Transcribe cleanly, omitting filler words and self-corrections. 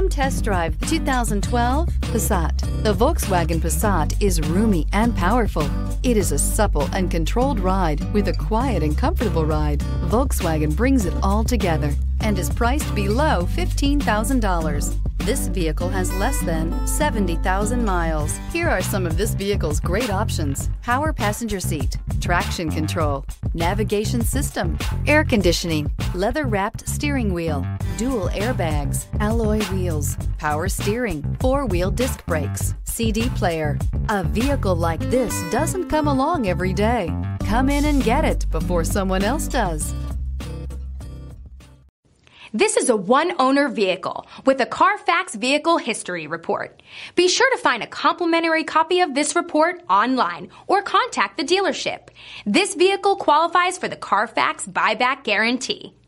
Come test drive the 2012 Passat. The Volkswagen Passat is roomy and powerful. It is a supple and controlled ride with a quiet and comfortable ride. Volkswagen brings it all together and is priced below $15,000. This vehicle has less than 70,000 miles. Here are some of this vehicle's great options: power passenger seat, traction control, navigation system, air conditioning, leather-wrapped steering wheel, dual airbags, alloy wheels, power steering, four-wheel disc brakes, CD player. A vehicle like this doesn't come along every day. Come in and get it before someone else does. This is a one-owner vehicle with a Carfax Vehicle History Report. Be sure to find a complimentary copy of this report online or contact the dealership. This vehicle qualifies for the Carfax Buyback Guarantee.